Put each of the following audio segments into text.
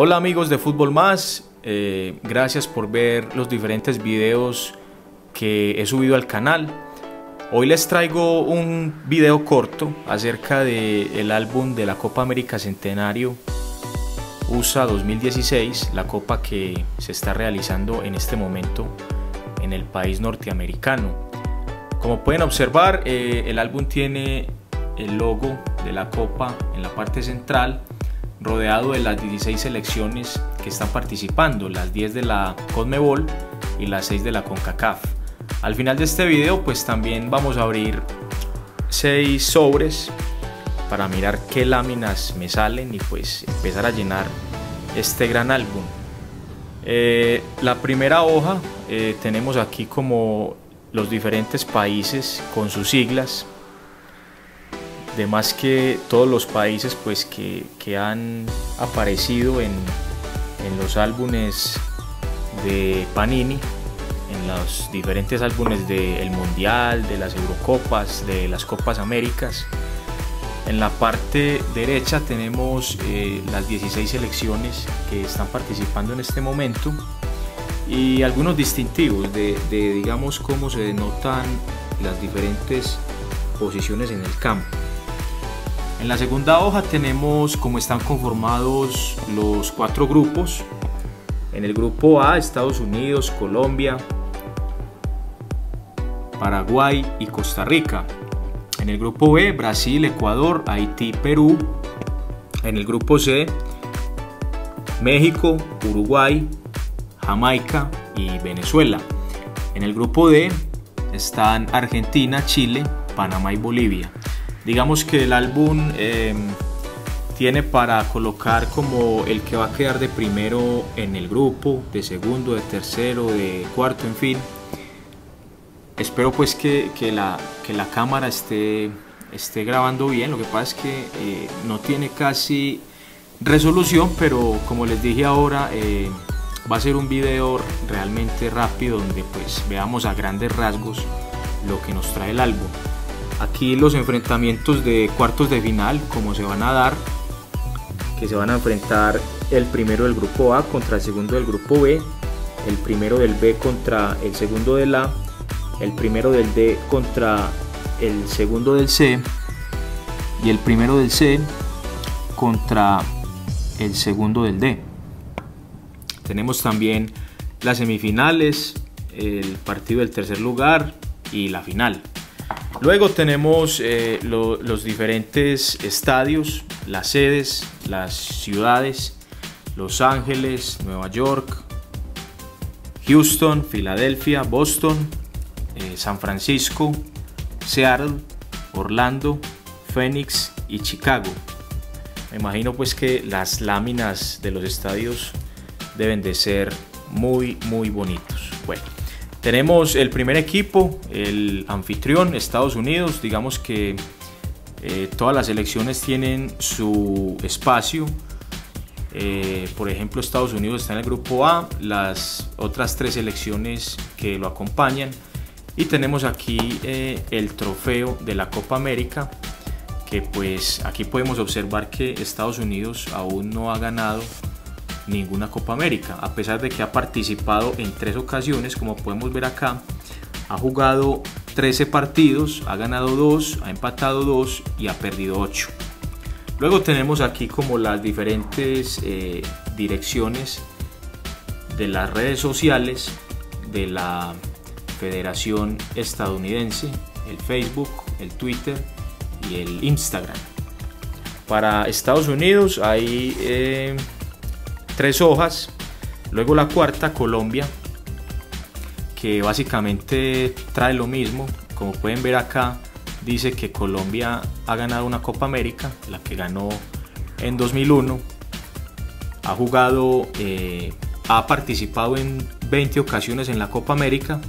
Hola amigos de Fútbol Más, gracias por ver los diferentes videos que he subido al canal. Hoy les traigo un video corto acerca del álbum de la Copa América Centenario USA 2016, la copa que se está realizando en este momento en el país norteamericano. Como pueden observar, el álbum tiene el logo de la copa en la parte central, rodeado de las 16 selecciones que están participando, las 10 de la CONMEBOL y las 6 de la CONCACAF. Al final de este video pues también vamos a abrir 6 sobres para mirar qué láminas me salen y pues empezar a llenar este gran álbum. La primera hoja tenemos aquí como los diferentes países con sus siglas. Además que todos los países pues, que han aparecido en los álbumes de Panini, en los diferentes álbumes del Mundial, de las Eurocopas, de las Copas Américas. En la parte derecha tenemos las 16 selecciones que están participando en este momento y algunos distintivos de digamos cómo se denotan las diferentes posiciones en el campo. En la segunda hoja tenemos cómo están conformados los 4 grupos. En el grupo A, Estados Unidos, Colombia, Paraguay y Costa Rica. En el grupo B, Brasil, Ecuador, Haití, Perú. En el grupo C, México, Uruguay, Jamaica y Venezuela. En el grupo D están Argentina, Chile, Panamá y Bolivia. Digamos que el álbum tiene para colocar como el que va a quedar de primero en el grupo, de segundo, de tercero, de cuarto, en fin. Espero pues que la cámara esté grabando bien. Lo que pasa es que no tiene casi resolución, pero como les dije ahora, va a ser un video realmente rápido donde pues veamos a grandes rasgos lo que nos trae el álbum. Aquí los enfrentamientos de cuartos de final, como se van a dar, que se van a enfrentar el primero del grupo A contra el segundo del grupo B, el primero del B contra el segundo del A, el primero del D contra el segundo del C y el primero del C contra el segundo del D. Tenemos también las semifinales, el partido del tercer lugar y la final. Luego tenemos los diferentes estadios, las sedes, las ciudades: Los Ángeles, Nueva York, Houston, Filadelfia, Boston, San Francisco, Seattle, Orlando, Phoenix y Chicago. Me imagino pues que las láminas de los estadios deben de ser muy bonitos. Bueno, tenemos el primer equipo, el anfitrión, Estados Unidos. Digamos que todas las selecciones tienen su espacio. Por ejemplo, Estados Unidos está en el grupo A, las otras 3 selecciones que lo acompañan. Y tenemos aquí el trofeo de la Copa América, que pues aquí podemos observar que Estados Unidos aún no ha ganado ninguna Copa América, a pesar de que ha participado en 3 ocasiones, como podemos ver acá. Ha jugado 13 partidos, ha ganado 2, ha empatado 2 y ha perdido 8. Luego tenemos aquí como las diferentes direcciones de las redes sociales de la Federación Estadounidense, el Facebook, el Twitter y el Instagram. Para Estados Unidos hay 3 hojas, luego la cuarta, Colombia, que básicamente trae lo mismo. Como pueden ver acá, dice que Colombia ha ganado una Copa América, la que ganó en 2001, ha jugado, ha participado en 20 ocasiones en la Copa América,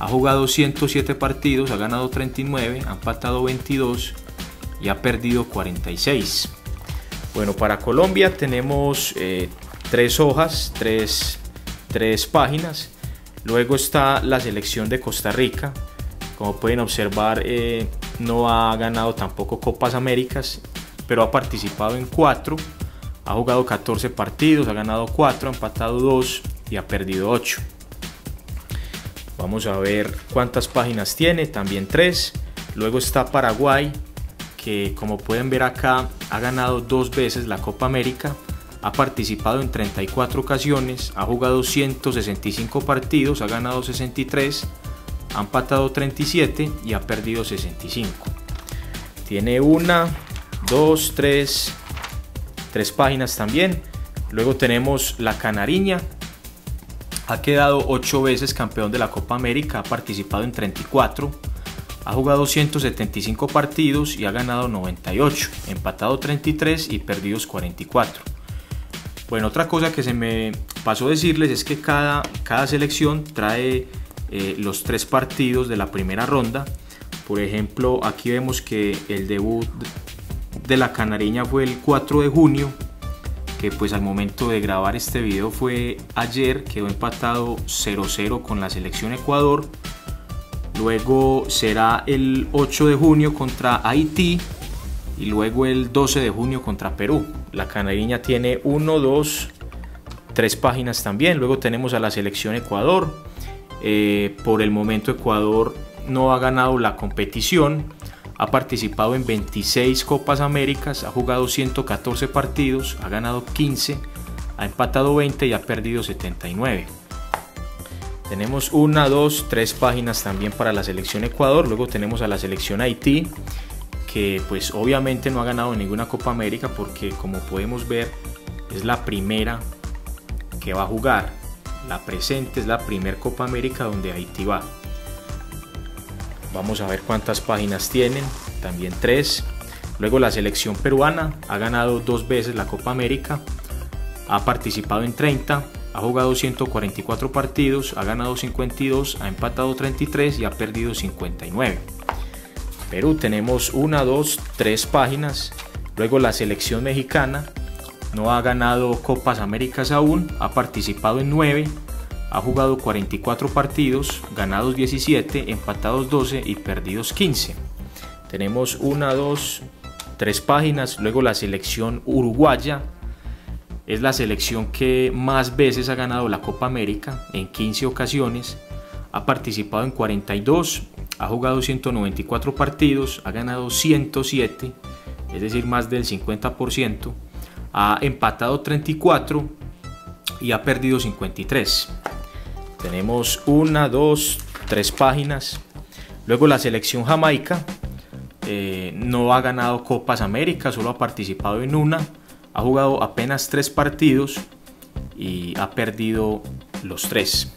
ha jugado 107 partidos, ha ganado 39, ha empatado 22 y ha perdido 46. Bueno, para Colombia tenemos 3 hojas, 3 páginas. Luego está la selección de Costa Rica. Como pueden observar, no ha ganado tampoco Copas Américas, pero ha participado en 4, Ha jugado 14 partidos, ha ganado 4, ha empatado 2 y ha perdido 8. Vamos a ver cuántas páginas tiene, también 3. Luego está Paraguay, que como pueden ver acá ha ganado 2 veces la Copa América, ha participado en 34 ocasiones, ha jugado 165 partidos, ha ganado 63, ha empatado 37 y ha perdido 65. Tiene 3 páginas también. Luego tenemos la Canariña, ha quedado 8 veces campeón de la Copa América, ha participado en 34, ha jugado 175 partidos y ha ganado 98, empatado 33 y perdidos 44. Bueno, otra cosa que se me pasó decirles es que cada selección trae los 3 partidos de la primera ronda. Por ejemplo, aquí vemos que el debut de la Canariña fue el 4 de junio, que pues al momento de grabar este video fue ayer, quedó empatado 0-0 con la selección Ecuador. Luego será el 8 de junio contra Haití y luego el 12 de junio contra Perú. La Canariña tiene 3 páginas también. Luego tenemos a la selección Ecuador. Por el momento Ecuador no ha ganado la competición. Ha participado en 26 Copas Américas, ha jugado 114 partidos, ha ganado 15, ha empatado 20 y ha perdido 79. Tenemos 3 páginas también para la selección Ecuador. Luego tenemos a la selección Haití, que pues obviamente no ha ganado ninguna Copa América porque, como podemos ver, es la primera que va a jugar. La presente es la primera Copa América donde Haití va. Vamos a ver cuántas páginas tienen, también 3. Luego la selección peruana, ha ganado 2 veces la Copa América, ha participado en 30, ha jugado 144 partidos, ha ganado 52, ha empatado 33 y ha perdido 59. Perú tenemos 3 páginas. Luego la selección mexicana no ha ganado Copas Américas aún, ha participado en 9, ha jugado 44 partidos, ganados 17, empatados 12 y perdidos 15. Tenemos 3 páginas. Luego la selección uruguaya, es la selección que más veces ha ganado la Copa América, en 15 ocasiones, ha participado en 42, ha jugado 194 partidos, ha ganado 107, es decir, más del 50%, ha empatado 34 y ha perdido 53. Tenemos 3 páginas. Luego la selección Jamaica no ha ganado Copas América, solo ha participado en 1, ha jugado apenas 3 partidos y ha perdido los 3.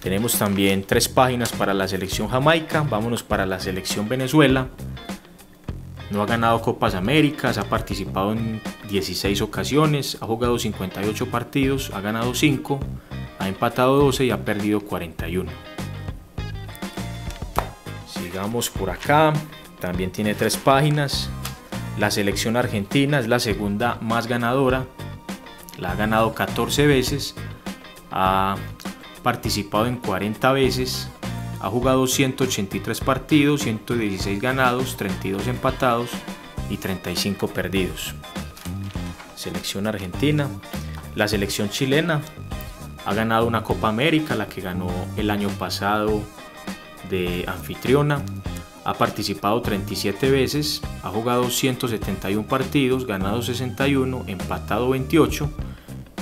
Tenemos también 3 páginas para la selección Jamaica. Vámonos para la selección Venezuela. No ha ganado Copas Américas, ha participado en 16 ocasiones, ha jugado 58 partidos, ha ganado 5, ha empatado 12 y ha perdido 41. Sigamos por acá, también tiene 3 páginas. La selección argentina es la segunda más ganadora, la ha ganado 14 veces, ha participado en 40 veces, ha jugado 183 partidos, 116 ganados, 32 empatados y 35 perdidos. Selección argentina. La selección chilena ha ganado una Copa América, la que ganó el año pasado de anfitriona. Ha participado 37 veces, ha jugado 171 partidos, ganado 61, empatado 28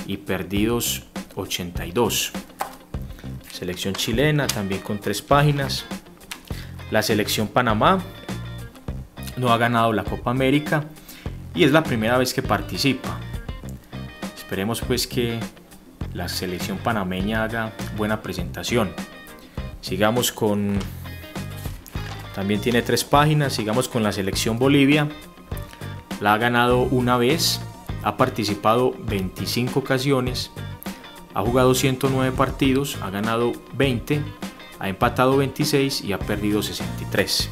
y perdidos 82. Selección chilena también con 3 páginas. La selección Panamá no ha ganado la Copa América y es la primera vez que participa. Esperemos pues que la selección panameña haga buena presentación. Sigamos con, también tiene 3 páginas. Sigamos con la selección Bolivia, la ha ganado 1 vez, ha participado 25 ocasiones, ha jugado 109 partidos, ha ganado 20, ha empatado 26 y ha perdido 63.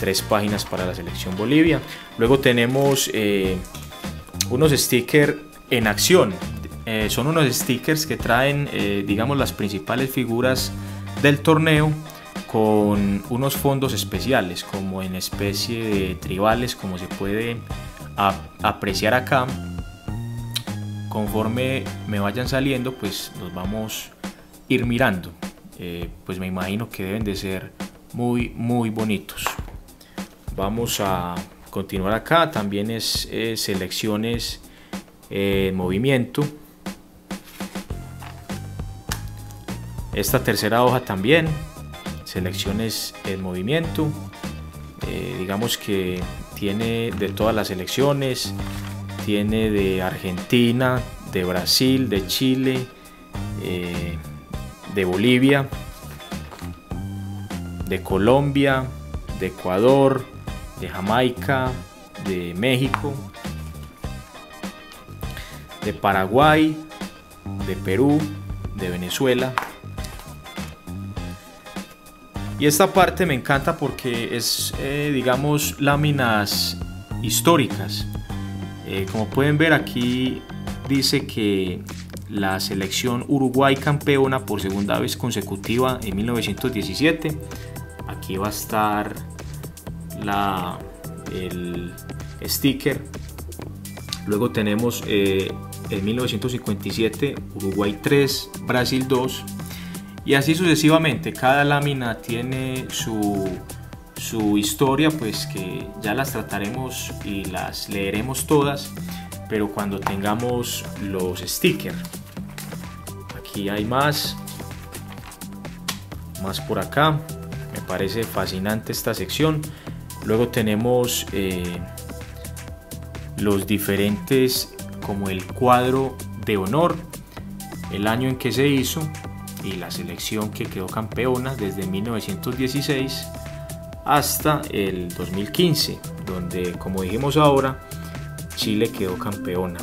3 páginas para la selección Bolivia. Luego tenemos unos stickers en acción. Son unos stickers que traen, digamos, las principales figuras del torneo con unos fondos especiales, como en especie de tribales, como se puede apreciar acá. Conforme me vayan saliendo, pues nos vamos a ir mirando. Pues me imagino que deben de ser muy bonitos. Vamos a continuar acá. También es selecciones en movimiento. Esta tercera hoja también, selecciones en movimiento. Digamos que tiene de todas las selecciones. Tiene de Argentina, de Brasil, de Chile, de Bolivia, de Colombia, de Ecuador, de Jamaica, de México, de Paraguay, de Perú, de Venezuela. Y esta parte me encanta porque es, digamos, láminas históricas. Como pueden ver, aquí dice que la selección Uruguay campeona por segunda vez consecutiva en 1917. Aquí va a estar el sticker. Luego tenemos en 1957 Uruguay 3, Brasil 2 y así sucesivamente. Cada lámina tiene su historia, pues que ya las trataremos y las leeremos todas, pero cuando tengamos los stickers. Aquí hay más por acá. Me parece fascinante esta sección. Luego tenemos los diferentes, como el cuadro de honor, el año en que se hizo y la selección que quedó campeona desde 1916 hasta el 2015, donde, como dijimos ahora, Chile quedó campeona.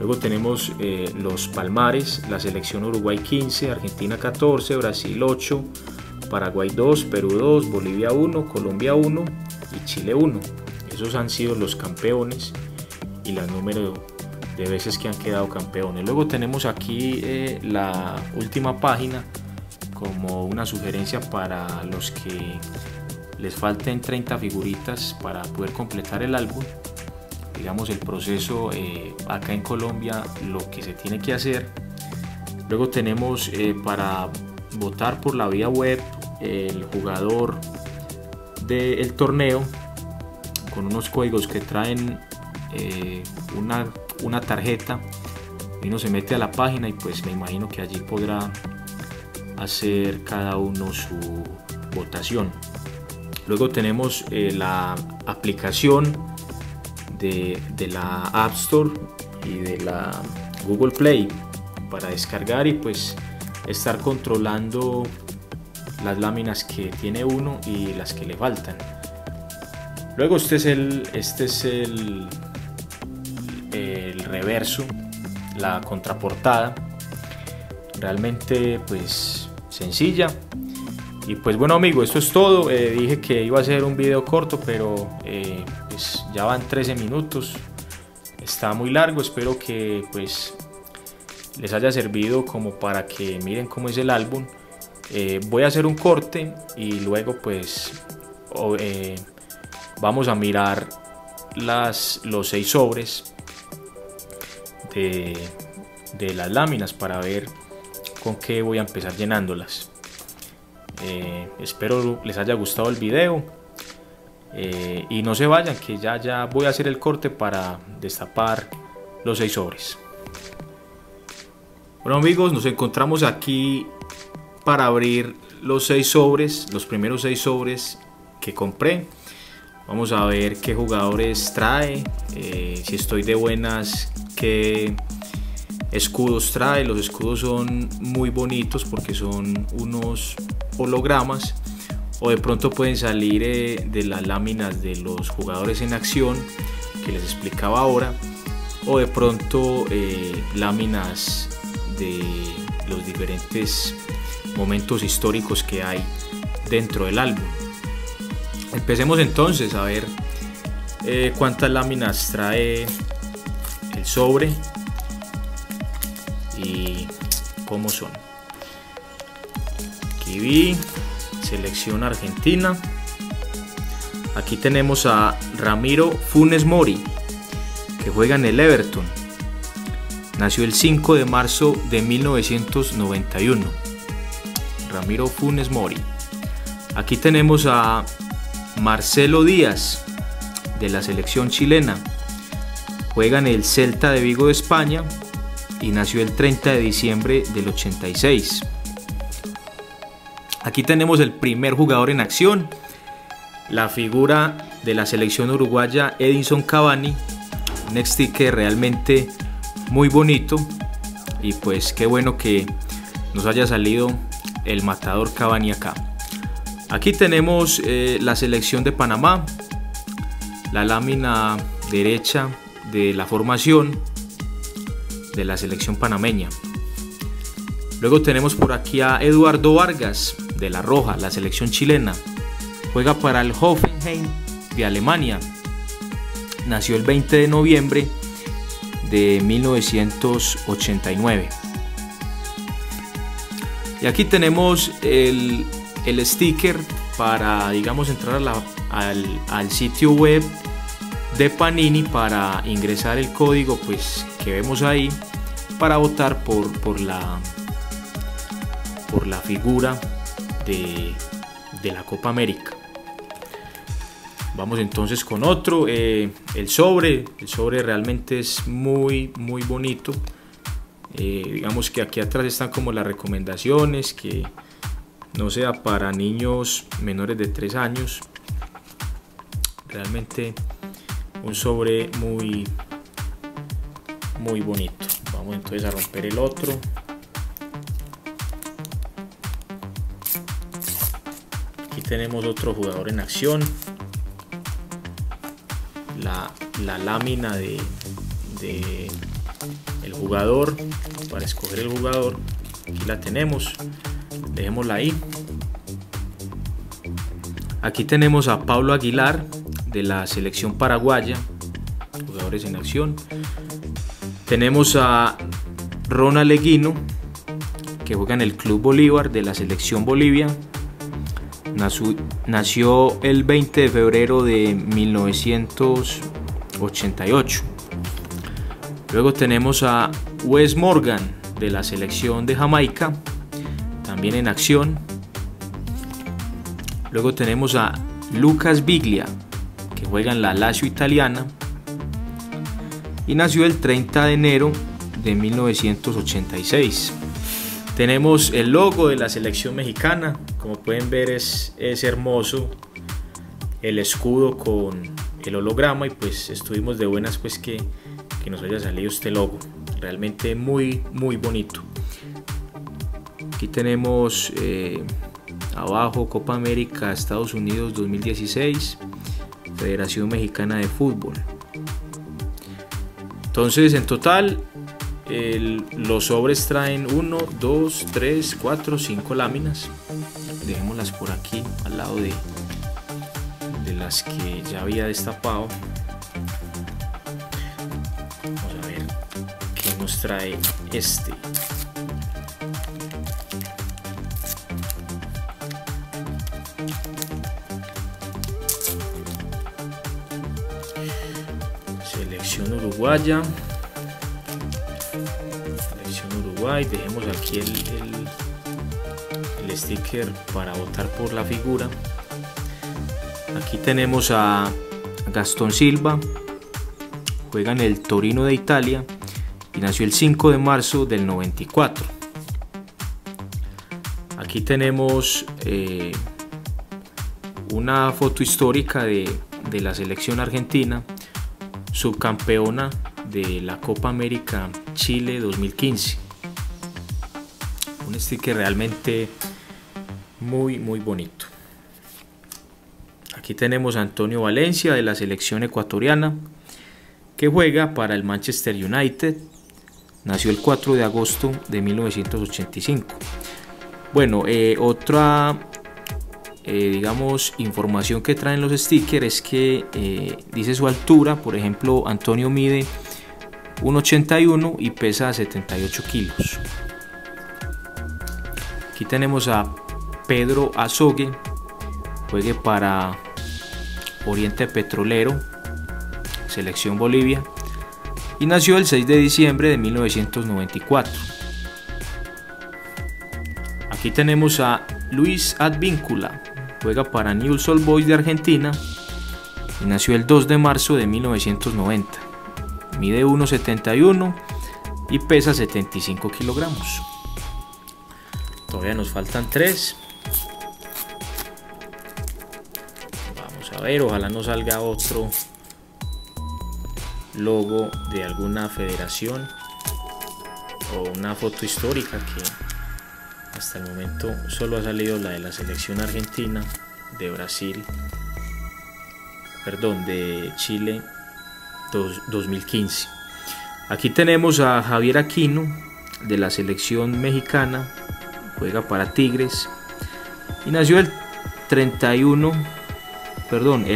Luego tenemos los palmares: la selección Uruguay 15, Argentina 14, Brasil 8, Paraguay 2, Perú 2, Bolivia 1, Colombia 1 y Chile 1. Esos han sido los campeones y el número de veces que han quedado campeones. Luego tenemos aquí la última página, como una sugerencia para los que les falten 30 figuritas para poder completar el álbum. Digamos el proceso acá en Colombia, lo que se tiene que hacer. Luego tenemos para votar por la vía web el jugador del torneo, con unos códigos que traen una tarjeta. Uno se mete a la página y pues me imagino que allí podrá hacer cada uno su votación. Luego tenemos la aplicación de la App Store y de la Google Play para descargar y pues estar controlando las láminas que tiene uno y las que le faltan. Luego este es el reverso, la contraportada. Realmente pues sencilla. Y pues bueno, amigo, esto es todo. Dije que iba a ser un video corto, pero pues ya van 13 minutos. Está muy largo. Espero que pues les haya servido como para que miren cómo es el álbum. Voy a hacer un corte y luego pues vamos a mirar los 6 sobres de las láminas para ver con qué voy a empezar llenándolas. Espero les haya gustado el video y no se vayan, que ya voy a hacer el corte para destapar los 6 sobres. Bueno, amigos, nos encontramos aquí para abrir los 6 sobres, los primeros 6 sobres que compré. Vamos a ver qué jugadores trae, si estoy de buenas, qué escudos trae. Los escudos son muy bonitos porque son unos hologramas, o de pronto pueden salir de las láminas de los jugadores en acción que les explicaba ahora, o de pronto láminas de los diferentes momentos históricos que hay dentro del álbum. Empecemos entonces a ver cuántas láminas trae el sobre y cómo son. Aquí vi selección Argentina. Aquí tenemos a Ramiro Funes Mori, que juega en el Everton. Nació el 5 de marzo de 1991. Ramiro Funes Mori. Aquí tenemos a Marcelo Díaz, de la selección chilena. Juega en el Celta de Vigo de España y nació el 30 de diciembre del 86. Aquí tenemos el primer jugador en acción, la figura de la selección uruguaya Edinson Cavani, un extique realmente muy bonito, y pues qué bueno que nos haya salido el matador Cavani acá. Aquí tenemos la selección de Panamá, la lámina derecha de la formación de la selección panameña. Luego tenemos por aquí a Eduardo Vargas, de La Roja, la selección chilena. Juega para el Hoffenheim de Alemania. Nació el 20 de noviembre de 1989. Y aquí tenemos el sticker para, digamos, entrar a al sitio web de Panini, para ingresar el código pues que vemos ahí para votar por la figura de la Copa América. Vamos entonces con otro. El sobre realmente es muy bonito. Digamos que aquí atrás están como las recomendaciones, que no sea para niños menores de 3 años. Realmente un sobre muy bonito. Vamos entonces a romper el otro. Aquí tenemos otro jugador en acción. La lámina de el jugador, para escoger el jugador. Aquí la tenemos, dejémosla ahí. Aquí tenemos a Pablo Aguilar, de la selección paraguaya, jugadores en acción. Tenemos a Ronald Eguino, que juega en el Club Bolívar, de la selección Bolivia. Nació el 20 de febrero de 1988. Luego tenemos a Wes Morgan, de la selección de Jamaica, también en acción. Luego tenemos a Lucas Biglia, que juega en la Lazio italiana y nació el 30 de enero de 1986. Tenemos el logo de la selección mexicana, como pueden ver es hermoso, el escudo con el holograma, y pues estuvimos de buenas pues que nos haya salido este logo, realmente muy bonito. Aquí tenemos abajo Copa América Estados Unidos 2016, Federación Mexicana de Fútbol. Entonces en total los sobres traen 1, 2, 3, 4, 5 láminas. Dejémoslas por aquí al lado de las que ya había destapado. Vamos a ver qué nos trae este. Selección uruguaya. Dejemos aquí el sticker para votar por la figura. Aquí tenemos a Gastón Silva, juega en el Torino de Italia y nació el 5 de marzo del 94. Aquí tenemos una foto histórica de la selección argentina, subcampeona de la Copa América Chile 2015. Un sticker realmente muy bonito. Aquí tenemos a Antonio Valencia, de la selección ecuatoriana, que juega para el Manchester United. Nació el 4 de agosto de 1985. Bueno, otra digamos información que traen los stickers es que dice su altura. Por ejemplo, Antonio mide 1.81 y pesa 78 kilos. Aquí tenemos a Pedro Azogue, juegue para Oriente Petrolero, selección Bolivia. y nació el 6 de diciembre de 1994. Aquí tenemos a Luis Advíncula, juega para New Soul Boys de Argentina y nació el 2 de marzo de 1990. Mide 1,71 y pesa 75 kilogramos. Todavía nos faltan 3. Vamos a ver, ojalá no salga otro logo de alguna federación o una foto histórica, que hasta el momento solo ha salido la de la selección argentina, de Brasil, perdón, de Chile 2015. Aquí tenemos a Javier Aquino de la selección mexicana, juega para Tigres y nació el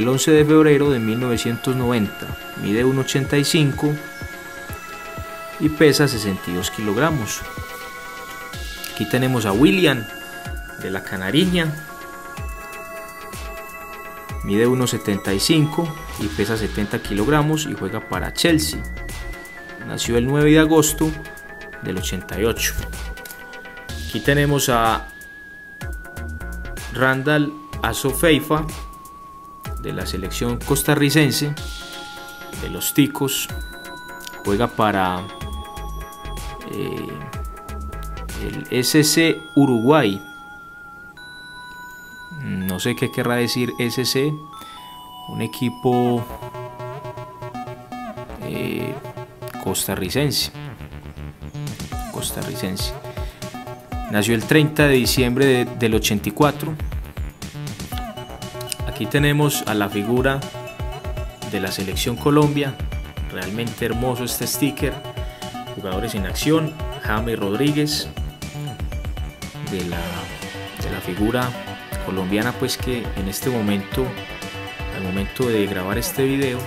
11 de febrero de 1990. Mide 1,85 y pesa 62 kilogramos. Aquí tenemos a William de la Canariña, mide 1,75 y pesa 70 kilogramos y juega para Chelsea. Nació el 9 de agosto del 88. Aquí tenemos a Ronald Eguino de la selección costarricense, de los Ticos, juega para el SC Uruguay. No sé qué querrá decir SC, un equipo costarricense. Nació el 30 de diciembre del 84. Aquí tenemos a la figura de la selección Colombia. Realmente hermoso este sticker. Jugadores en acción. James Rodríguez, de la figura colombiana, pues que en este momento, al momento de grabar este video,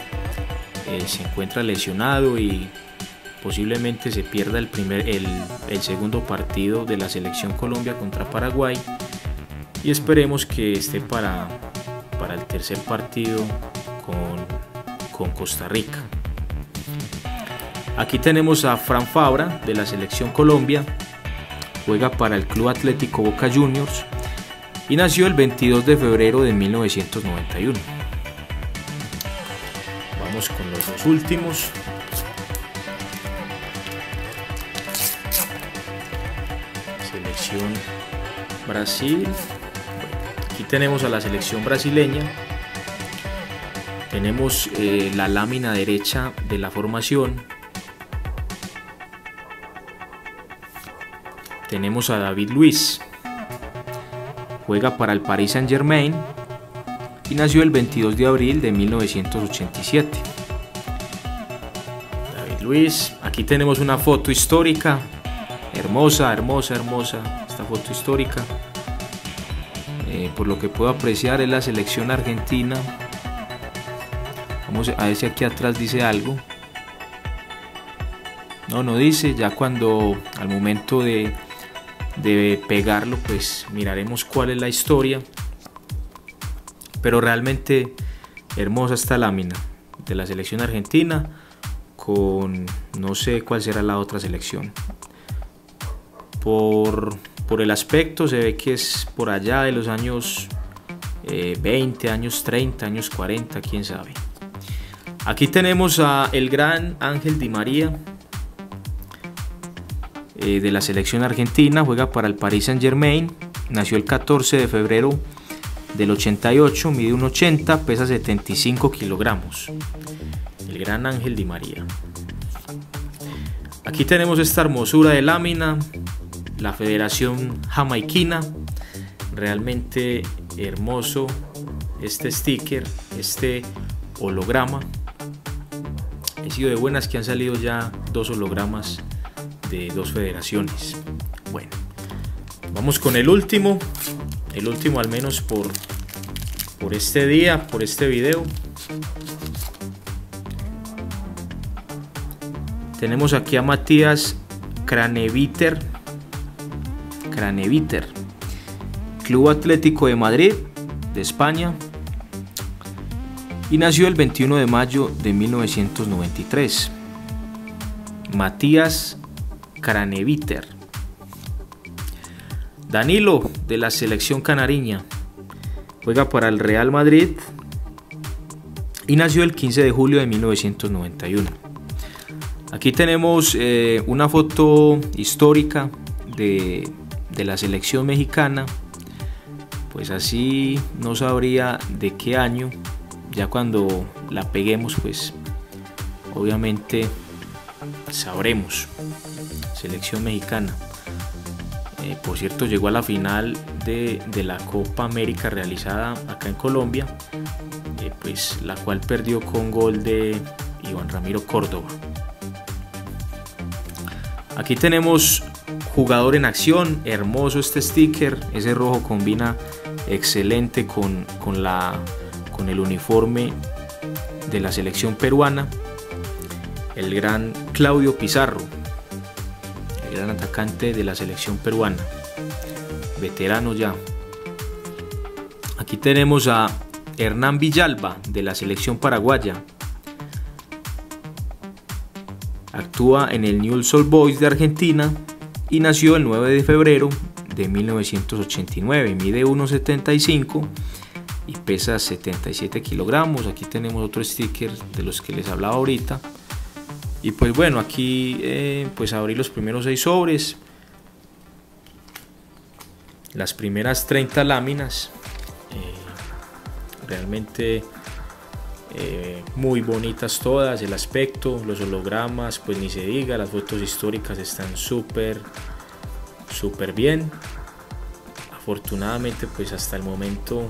se encuentra lesionado y posiblemente se pierda el segundo partido de la selección Colombia contra Paraguay, y esperemos que esté para el tercer partido con Costa Rica. Aquí tenemos a Fran Fabra de la selección Colombia, juega para el Club Atlético Boca Juniors y nació el 22 de febrero de 1991. Vamos con los dos últimos. Brasil. Aquí tenemos a la selección brasileña. Tenemos la lámina derecha de la formación. Tenemos a David Luiz, juega para el Paris Saint Germain y nació el 22 de abril de 1987. David Luiz. Aquí tenemos una foto histórica. Hermosa, hermosa, hermosa esta foto histórica. Por lo que puedo apreciar es la selección argentina. Vamos a ver si aquí atrás dice algo. No dice. Ya cuando al momento de pegarlo, pues miraremos cuál es la historia. Pero realmente hermosa esta lámina de la selección argentina con no sé cuál será la otra selección. Por el aspecto se ve que es por allá de los años 20, años 30, años 40, quién sabe. Aquí tenemos a el gran Ángel Di María de la selección argentina, juega para el Paris Saint Germain, nació el 14 de febrero del 88, mide 1,80, pesa 75 kilogramos. El gran Ángel Di María. Aquí tenemos esta hermosura de lámina, la Federación Jamaiquina. Realmente hermoso este sticker, este holograma. He sido de buenas que han salido ya 2 hologramas de 2 federaciones. Bueno, vamos con el último al menos por este día, por este video. Tenemos aquí a Matías Kranevitter, Club Atlético de Madrid, de España, y nació el 21 de mayo de 1993. Matías Kranevitter. Danilo, de la selección canariña, juega para el Real Madrid y nació el 15 de julio de 1991. Aquí tenemos una foto histórica de la selección mexicana, pues así no sabría de qué año, ya cuando la peguemos pues obviamente sabremos. Selección mexicana, por cierto, llegó a la final de la Copa América realizada acá en Colombia, pues la cual perdió con gol de Iván Ramiro Córdoba. Aquí tenemos jugador en acción, hermoso este sticker, ese rojo combina excelente con el uniforme de la selección peruana. El gran Claudio Pizarro, el gran atacante de la selección peruana, veterano ya. Aquí tenemos a Hernán Villalba, de la selección paraguaya. Actúa en el New Soul Boys de Argentina y nació el 9 de febrero de 1989. Mide 1,75 y pesa 77 kilogramos. Aquí tenemos otro sticker de los que les hablaba ahorita. Y pues bueno, aquí pues abrí los primeros 6 sobres, las primeras 30 láminas, realmente muy bonitas todas, el aspecto, los hologramas, pues ni se diga, las fotos históricas están súper bien. Afortunadamente pues hasta el momento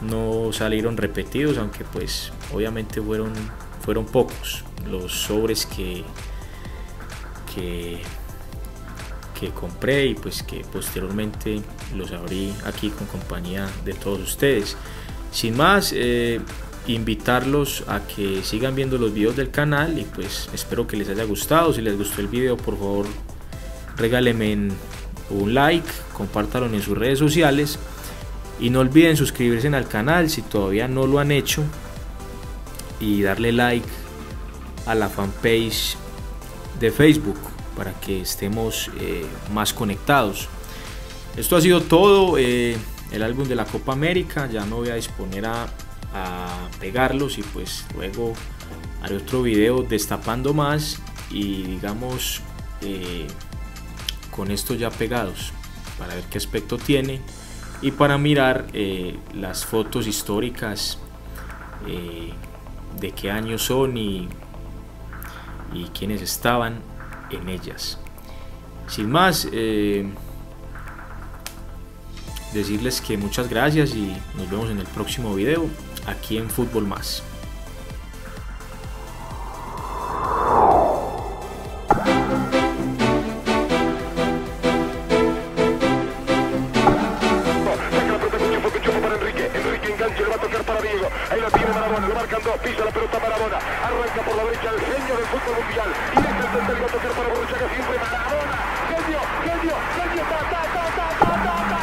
no salieron repetidos, aunque pues obviamente fueron pocos los sobres que compré y pues que posteriormente los abrí aquí con compañía de todos ustedes. Sin más, invitarlos a que sigan viendo los videos del canal y pues espero que les haya gustado. Si les gustó el video, por favor regálenme un like, compártanlo en sus redes sociales y no olviden suscribirse al canal si todavía no lo han hecho, y darle like a la fanpage de Facebook para que estemos más conectados. Esto ha sido todo. El álbum de la Copa América ya me voy a disponer a pegarlos y pues luego haré otro video destapando más y digamos con esto ya pegados para ver qué aspecto tiene y para mirar las fotos históricas, de qué años son y quienes estaban en ellas. Sin más, decirles que muchas gracias y nos vemos en el próximo video aquí en Fútbol Más. Pisa la pelota Maradona, arranca por la derecha el genio del fútbol mundial y deja el centro y va a tocar para Borruchaga, siempre Maradona, genio, ta, ta, ta, ta, ta, ta, ta.